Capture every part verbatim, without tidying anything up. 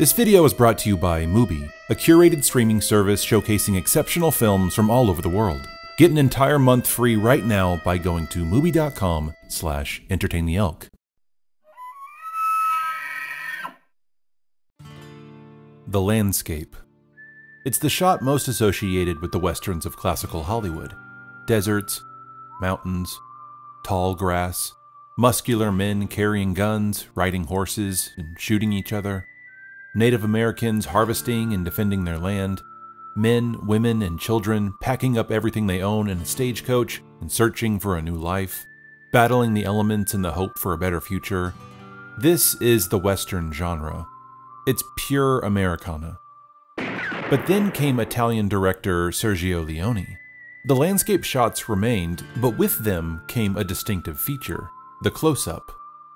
This video is brought to you by MUBI, a curated streaming service showcasing exceptional films from all over the world. Get an entire month free right now by going to MUBI.com slash Entertain The Elk. The landscape. It's the shot most associated with the westerns of classical Hollywood. Deserts, mountains, tall grass, muscular men carrying guns, riding horses, and shooting each other. Native Americans harvesting and defending their land. Men, women, and children packing up everything they own in a stagecoach and searching for a new life. Battling the elements in the hope for a better future. This is the Western genre. It's pure Americana. But then came Italian director Sergio Leone. The landscape shots remained, but with them came a distinctive feature, the close-up.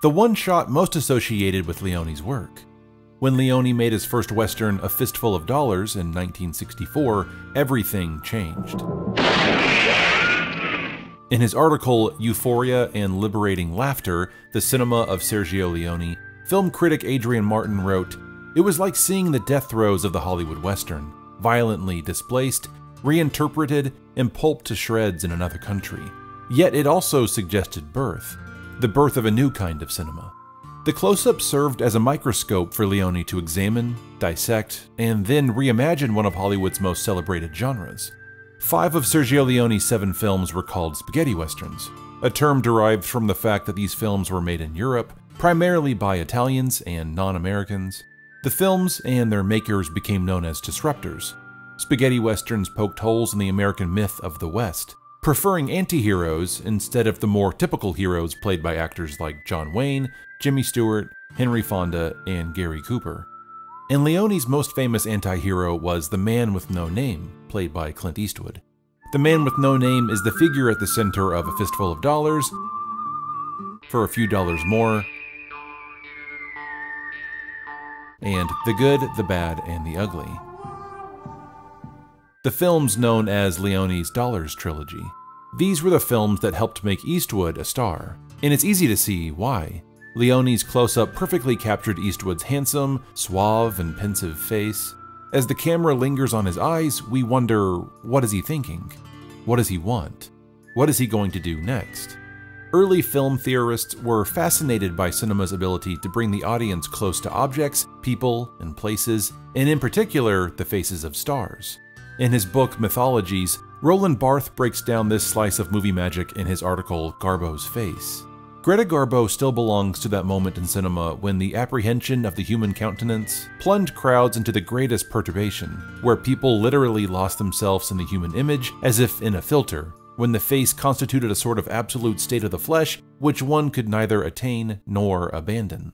The one shot most associated with Leone's work. When Leone made his first Western, A Fistful of Dollars, in nineteen sixty-four, everything changed. In his article, Euphoria and Liberating Laughter, The Cinema of Sergio Leone, film critic Adrian Martin wrote, "It was like seeing the death throes of the Hollywood Western, violently displaced, reinterpreted, and pulped to shreds in another country. Yet it also suggested birth, the birth of a new kind of cinema." The close-up served as a microscope for Leone to examine, dissect, and then reimagine one of Hollywood's most celebrated genres. Five of Sergio Leone's seven films were called spaghetti westerns, a term derived from the fact that these films were made in Europe, primarily by Italians and non-Americans. The films and their makers became known as disruptors. Spaghetti westerns poked holes in the American myth of the West, preferring anti-heroes instead of the more typical heroes played by actors like John Wayne, Jimmy Stewart, Henry Fonda, and Gary Cooper. And Leone's most famous anti-hero was The Man With No Name, played by Clint Eastwood. The Man With No Name is the figure at the center of A Fistful of Dollars, For a Few Dollars More, and The Good, The Bad, and The Ugly. The films known as Leone's Dollars Trilogy. These were the films that helped make Eastwood a star, and it's easy to see why. Leone's close-up perfectly captured Eastwood's handsome, suave, and pensive face. As the camera lingers on his eyes, we wonder, what is he thinking? What does he want? What is he going to do next? Early film theorists were fascinated by cinema's ability to bring the audience close to objects, people, and places, and in particular, the faces of stars. In his book Mythologies, Roland Barthes breaks down this slice of movie magic in his article Garbo's Face. Greta Garbo still belongs to that moment in cinema when the apprehension of the human countenance plunged crowds into the greatest perturbation, where people literally lost themselves in the human image as if in a filter, when the face constituted a sort of absolute state of the flesh which one could neither attain nor abandon.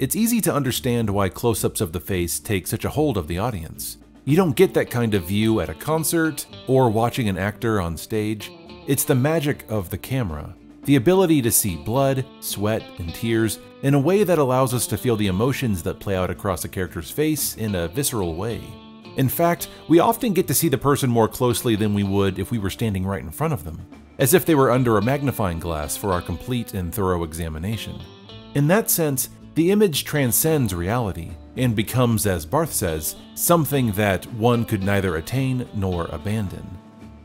It's easy to understand why close-ups of the face take such a hold of the audience. You don't get that kind of view at a concert or watching an actor on stage. It's the magic of the camera, the ability to see blood, sweat, and tears in a way that allows us to feel the emotions that play out across a character's face in a visceral way. In fact, we often get to see the person more closely than we would if we were standing right in front of them, as if they were under a magnifying glass for our complete and thorough examination. In that sense, the image transcends reality and becomes, as Barthes says, something that one could neither attain nor abandon.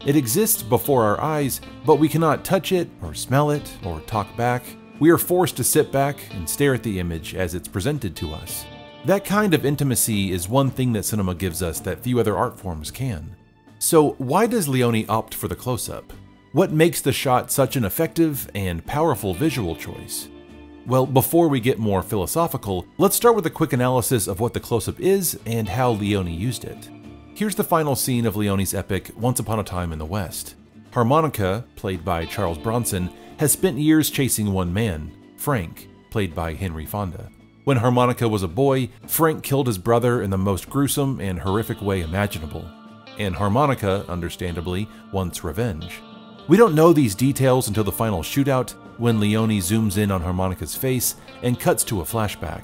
It exists before our eyes, but we cannot touch it or smell it or talk back. We are forced to sit back and stare at the image as it's presented to us. That kind of intimacy is one thing that cinema gives us that few other art forms can. So why does Leone opt for the close-up? What makes the shot such an effective and powerful visual choice? Well, before we get more philosophical, let's start with a quick analysis of what the close-up is and how Leone used it. Here's the final scene of Leone's epic, Once Upon a Time in the West. Harmonica, played by Charles Bronson, has spent years chasing one man, Frank, played by Henry Fonda. When Harmonica was a boy, Frank killed his brother in the most gruesome and horrific way imaginable, and Harmonica, understandably, wants revenge. We don't know these details until the final shootout, when Leone zooms in on Harmonica's face and cuts to a flashback.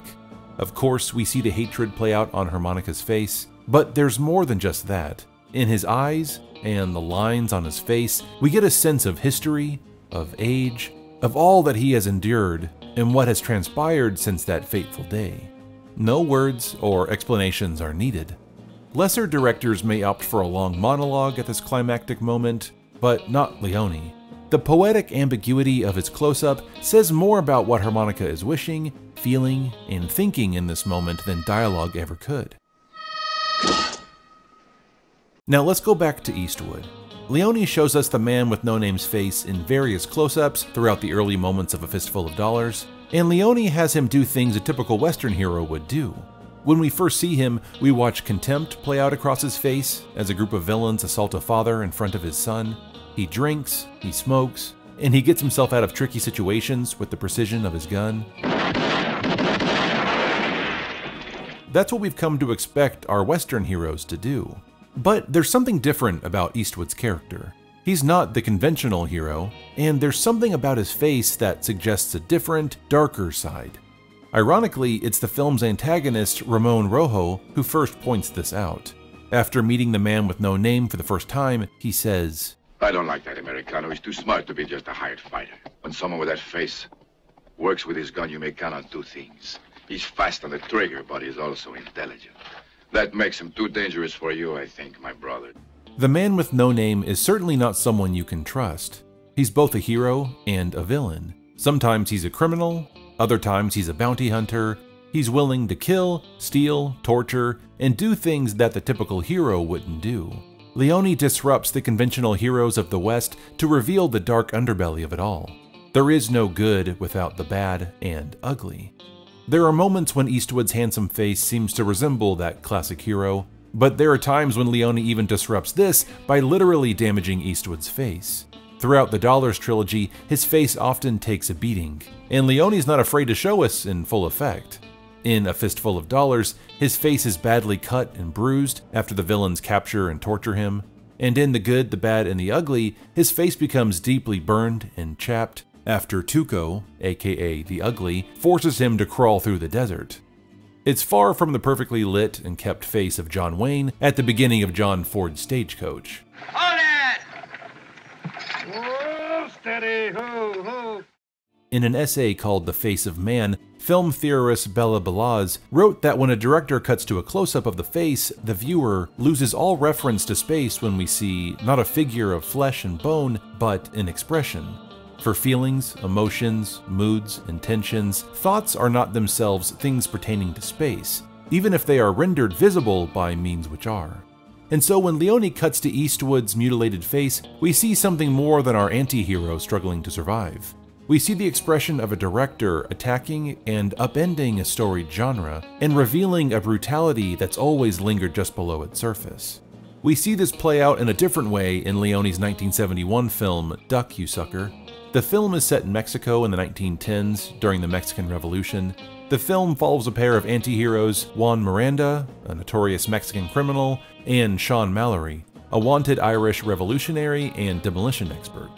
Of course, we see the hatred play out on Harmonica's face, but there's more than just that. In his eyes and the lines on his face, we get a sense of history, of age, of all that he has endured, and what has transpired since that fateful day. No words or explanations are needed. Lesser directors may opt for a long monologue at this climactic moment, but not Leone. The poetic ambiguity of his close-up says more about what Harmonica is wishing, feeling, and thinking in this moment than dialogue ever could. Now let's go back to Eastwood. Leone shows us the man with no name's face in various close-ups throughout the early moments of A Fistful of Dollars, and Leone has him do things a typical Western hero would do. When we first see him, we watch contempt play out across his face as a group of villains assault a father in front of his son. He drinks, he smokes, and he gets himself out of tricky situations with the precision of his gun. That's what we've come to expect our Western heroes to do. But there's something different about Eastwood's character. He's not the conventional hero, and there's something about his face that suggests a different, darker side. Ironically, it's the film's antagonist, Ramon Rojo, who first points this out. After meeting the man with no name for the first time, he says, "I don't like that Americano. He's too smart to be just a hired fighter. When someone with that face works with his gun, you may count on two things. He's fast on the trigger, but he's also intelligent. That makes him too dangerous for you, I think, my brother." The man with no name is certainly not someone you can trust. He's both a hero and a villain. Sometimes he's a criminal, other times he's a bounty hunter. He's willing to kill, steal, torture, and do things that the typical hero wouldn't do. Leone disrupts the conventional heroes of the West to reveal the dark underbelly of it all. There is no good without the bad and ugly. There are moments when Eastwood's handsome face seems to resemble that classic hero, but there are times when Leone even disrupts this by literally damaging Eastwood's face. Throughout the Dollars trilogy, his face often takes a beating, and Leone's not afraid to show us in full effect. In A Fistful of Dollars, his face is badly cut and bruised after the villains capture and torture him, and in The Good, The Bad, and The Ugly, his face becomes deeply burned and chapped after Tuco, aka the Ugly, forces him to crawl through the desert. It's far from the perfectly lit and kept face of John Wayne at the beginning of John Ford's Stagecoach. On it! Whoa, steady, ho, ho. In an essay called The Face of Man, film theorist Bella Balazs wrote that when a director cuts to a close-up of the face, the viewer loses all reference to space when we see not a figure of flesh and bone, but an expression. For feelings, emotions, moods, and tensions, thoughts are not themselves things pertaining to space, even if they are rendered visible by means which are. And so when Leone cuts to Eastwood's mutilated face, we see something more than our anti-hero struggling to survive. We see the expression of a director attacking and upending a storied genre and revealing a brutality that's always lingered just below its surface. We see this play out in a different way in Leone's nineteen seventy-one film, Duck, You Sucker. The film is set in Mexico in the nineteen tens, during the Mexican Revolution. The film follows a pair of anti-heroes, Juan Miranda, a notorious Mexican criminal, and Sean Mallory, a wanted Irish revolutionary and demolition expert.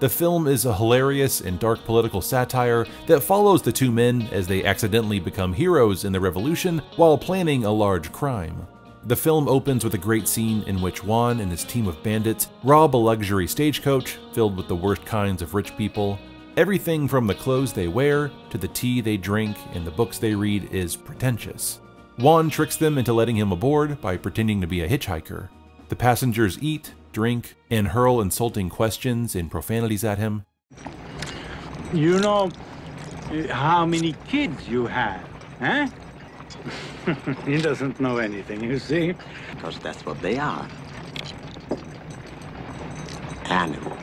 The film is a hilarious and dark political satire that follows the two men as they accidentally become heroes in the revolution while planning a large crime. The film opens with a great scene in which Juan and his team of bandits rob a luxury stagecoach filled with the worst kinds of rich people. Everything from the clothes they wear to the tea they drink and the books they read is pretentious. Juan tricks them into letting him aboard by pretending to be a hitchhiker. The passengers eat, drink, and hurl insulting questions and profanities at him. "You know how many kids you have, eh?" "He doesn't know anything, you see. Because that's what they are. Animals."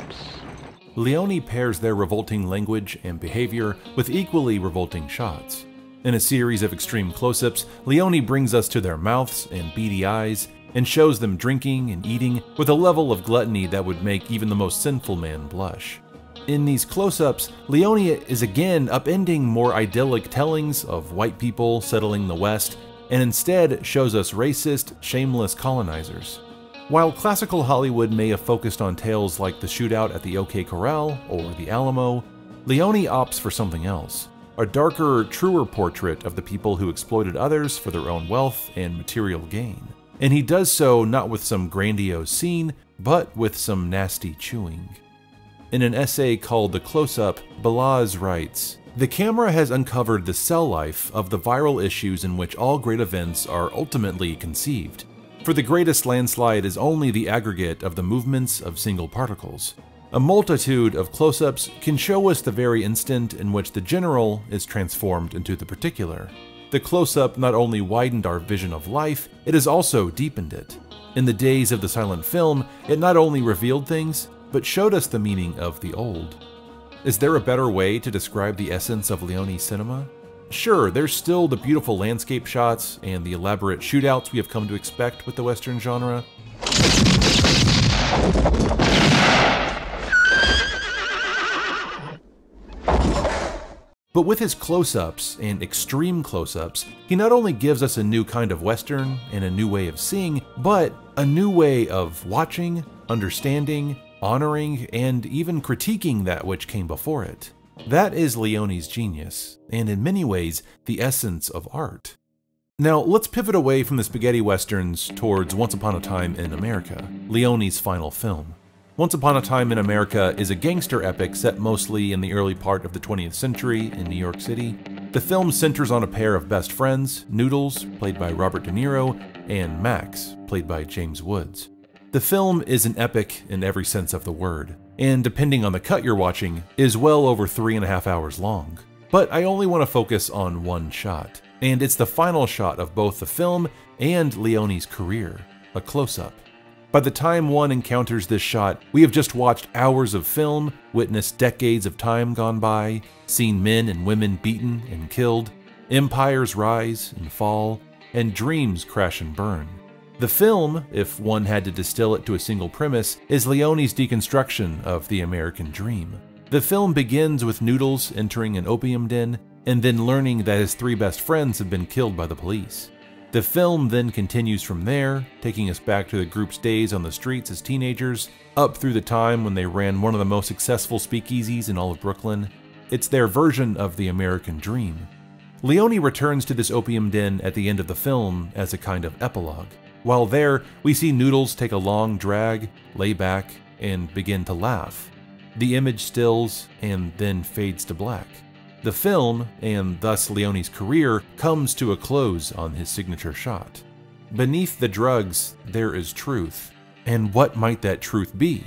Leone pairs their revolting language and behavior with equally revolting shots. In a series of extreme close-ups, Leone brings us to their mouths and beady eyes and shows them drinking and eating with a level of gluttony that would make even the most sinful man blush. In these close-ups, Leone is again upending more idyllic tellings of white people settling the West, and instead shows us racist, shameless colonizers. While classical Hollywood may have focused on tales like the shootout at the OK Corral or the Alamo, Leone opts for something else, a darker, truer portrait of the people who exploited others for their own wealth and material gain. And he does so not with some grandiose scene, but with some nasty chewing. In an essay called The Close-Up, Balazs writes, The camera has uncovered the cell life of the viral issues in which all great events are ultimately conceived, for the greatest landslide is only the aggregate of the movements of single particles. A multitude of close-ups can show us the very instant in which the general is transformed into the particular. The close-up not only widened our vision of life, it has also deepened it. In the days of the silent film, it not only revealed things, but showed us the meaning of the old. Is there a better way to describe the essence of Leone's cinema? Sure, there's still the beautiful landscape shots and the elaborate shootouts we have come to expect with the Western genre. But with his close-ups and extreme close-ups, he not only gives us a new kind of Western and a new way of seeing, but a new way of watching, understanding, honoring, and even critiquing that which came before it. That is Leone's genius, and in many ways, the essence of art. Now, let's pivot away from the spaghetti westerns towards Once Upon a Time in America, Leone's final film. Once Upon a Time in America is a gangster epic set mostly in the early part of the twentieth century in New York City. The film centers on a pair of best friends, Noodles, played by Robert De Niro, and Max, played by James Woods. The film is an epic in every sense of the word, and depending on the cut you're watching, is well over three and a half hours long. But I only want to focus on one shot, and it's the final shot of both the film and Leone's career, a close-up. By the time one encounters this shot, we have just watched hours of film, witnessed decades of time gone by, seen men and women beaten and killed, empires rise and fall, and dreams crash and burn. The film, if one had to distill it to a single premise, is Leone's deconstruction of the American dream. The film begins with Noodles entering an opium den and then learning that his three best friends have been killed by the police. The film then continues from there, taking us back to the group's days on the streets as teenagers, up through the time when they ran one of the most successful speakeasies in all of Brooklyn. It's their version of the American dream. Leone returns to this opium den at the end of the film as a kind of epilogue. While there, we see Noodles take a long drag, lay back, and begin to laugh. The image stills and then fades to black. The film, and thus Leone's career, comes to a close on his signature shot. Beneath the drugs, there is truth. And what might that truth be?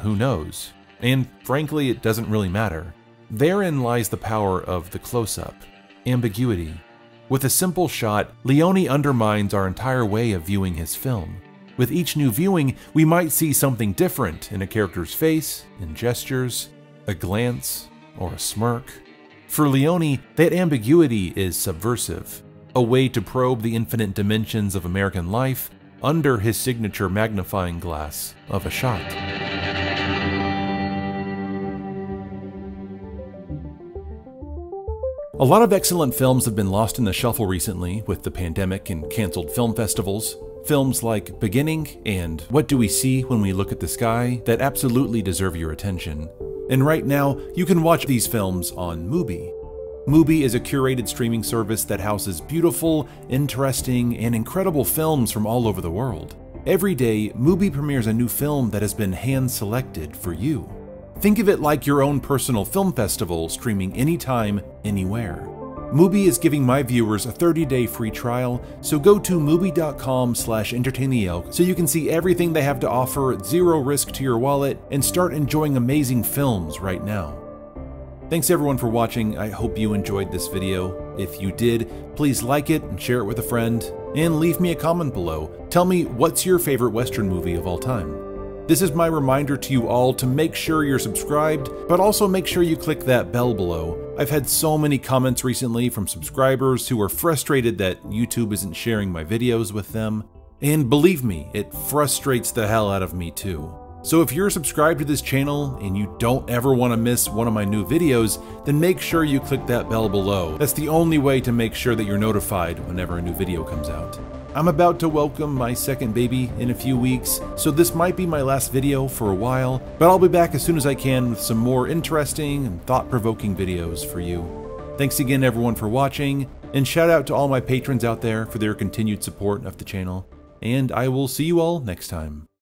Who knows? And frankly, it doesn't really matter. Therein lies the power of the close-up, ambiguity. With a simple shot, Leone undermines our entire way of viewing his film. With each new viewing, we might see something different in a character's face, in gestures, a glance, or a smirk. For Leone, that ambiguity is subversive, a way to probe the infinite dimensions of American life under his signature magnifying glass of a shot. A lot of excellent films have been lost in the shuffle recently with the pandemic and canceled film festivals. Films like Beginning and What Do We See When We Look at the Sky that absolutely deserve your attention. And right now, you can watch these films on MUBI. MUBI is a curated streaming service that houses beautiful, interesting, and incredible films from all over the world. Every day, MUBI premieres a new film that has been hand-selected for you. Think of it like your own personal film festival, streaming anytime, anywhere. MUBI is giving my viewers a thirty day free trial, so go to mubi dot com slash entertain the elk so you can see everything they have to offer at zero risk to your wallet and start enjoying amazing films right now. Thanks everyone for watching. I hope you enjoyed this video. If you did, please like it and share it with a friend, and leave me a comment below. Tell me, what's your favorite Western movie of all time? This is my reminder to you all to make sure you're subscribed, but also make sure you click that bell below. I've had so many comments recently from subscribers who are frustrated that YouTube isn't sharing my videos with them. And believe me, it frustrates the hell out of me too. So if you're subscribed to this channel and you don't ever want to miss one of my new videos, then make sure you click that bell below. That's the only way to make sure that you're notified whenever a new video comes out. I'm about to welcome my second baby in a few weeks, so this might be my last video for a while, but I'll be back as soon as I can with some more interesting and thought-provoking videos for you. Thanks again everyone for watching, and shout out to all my patrons out there for their continued support of the channel, and I will see you all next time.